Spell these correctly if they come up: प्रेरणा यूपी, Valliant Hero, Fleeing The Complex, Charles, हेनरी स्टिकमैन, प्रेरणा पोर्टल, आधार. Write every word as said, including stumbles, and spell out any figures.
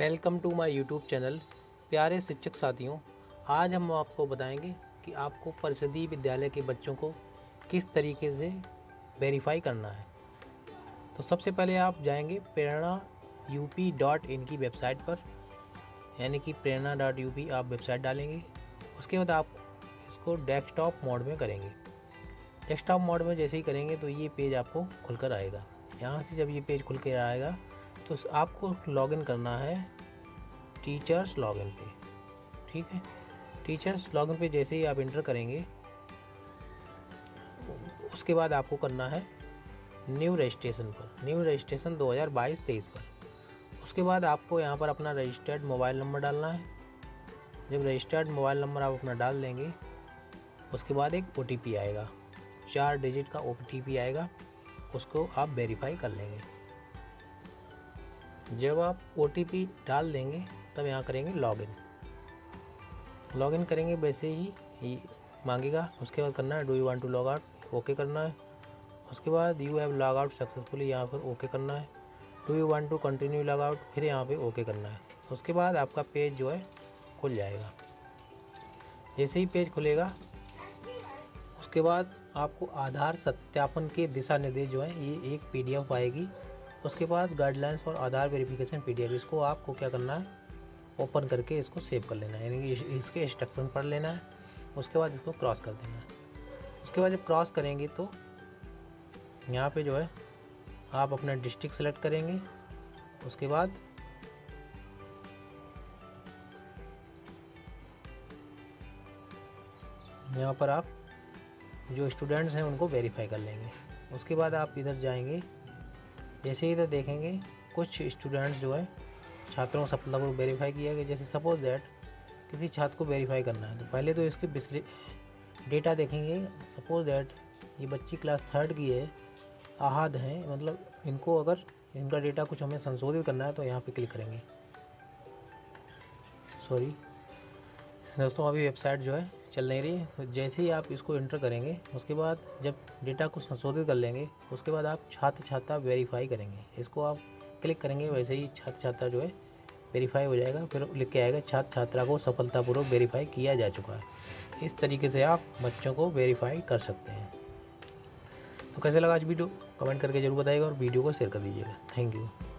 Welcome to my YouTube channel. प्यारे शिक्षक साथियों, आज हम आपको बताएंगे कि आपको परिषदीय विद्यालय के बच्चों को किस तरीके से वेरीफाई करना है। तो सबसे पहले आप जाएंगे प्रेरणा यूपी डॉट इन की वेबसाइट पर, यानी कि प्रेरणा डॉट यूपी आप वेबसाइट डालेंगे। उसके बाद आप इसको डेस्कटॉप मोड में करेंगे। डेस्कटॉप मोड में जैसे ही करेंगे तो ये पेज आपको खुल कर आएगा। यहाँ से जब ये पेज खुल कर आएगा तो आपको लॉगिन करना है टीचर्स लॉगिन पे। ठीक है, टीचर्स लॉगिन पे जैसे ही आप इंटर करेंगे उसके बाद आपको करना है न्यू रजिस्ट्रेशन पर, न्यू रजिस्ट्रेशन दो हज़ार बाईस तेईस पर। उसके बाद आपको यहाँ पर अपना रजिस्टर्ड मोबाइल नंबर डालना है। जब रजिस्टर्ड मोबाइल नंबर आप अपना डाल देंगे उसके बाद एक ओ टी पी आएगा, चार डिजिट का ओ टी पी आएगा, उसको आप वेरीफाई कर लेंगे। जब आप ओ टी पी डाल देंगे तब यहाँ करेंगे लॉगिन। लॉगिन करेंगे वैसे ही ये मांगेगा। उसके बाद करना है do you want to log out, okay करना है। उसके बाद you have log out successfully, यहाँ पर ओके करना है। Do you want to continue log out, फिर यहाँ पे ओके करना है। उसके बाद आपका पेज जो है खुल जाएगा। जैसे ही पेज खुलेगा उसके बाद आपको आधार सत्यापन के दिशा निर्देश जो है ये एक पी डी एफ आएगी। उसके बाद guidelines for आधार verification PDF, इसको आपको क्या करना है, ओपन करके इसको सेव कर लेना है, यानी कि इसके इंस्ट्रक्शन पढ़ लेना है। उसके बाद इसको क्रॉस कर देना है। उसके बाद जब क्रॉस करेंगे तो यहाँ पे जो है आप अपना डिस्ट्रिक्ट सेलेक्ट करेंगे। उसके बाद यहाँ पर आप जो स्टूडेंट्स हैं उनको वेरीफाई कर लेंगे। उसके बाद आप इधर जाएंगे, जैसे ही इधर देखेंगे कुछ स्टूडेंट्स जो है छात्रों को सफलतापूर्वक वेरीफाई किया गया। जैसे सपोज दैट किसी छात्र को वेरीफाई करना है तो पहले तो इसके पिछले डेटा देखेंगे। सपोज दैट ये बच्ची क्लास थर्ड की है, आहाद है, मतलब इनको अगर इनका डेटा कुछ हमें संशोधित करना है तो यहाँ पे क्लिक करेंगे। सॉरी दोस्तों, अभी वेबसाइट जो है चल नहीं रही है। तो जैसे ही आप इसको इंटर करेंगे उसके बाद जब डेटा को संशोधित कर लेंगे उसके बाद आप छात्र छात्रा वेरीफाई करेंगे। इसको आप क्लिक करेंगे, वैसे ही छात्र छात्रा जो है वेरीफाई हो जाएगा। फिर लिख के आएगा छात्र छात्रा को सफलतापूर्वक वेरीफाई किया जा चुका है। इस तरीके से आप बच्चों को वेरीफाई कर सकते हैं। तो कैसे लगा आज वीडियो, कमेंट करके जरूर बताइएगा और वीडियो को शेयर कर दीजिएगा। Thank you.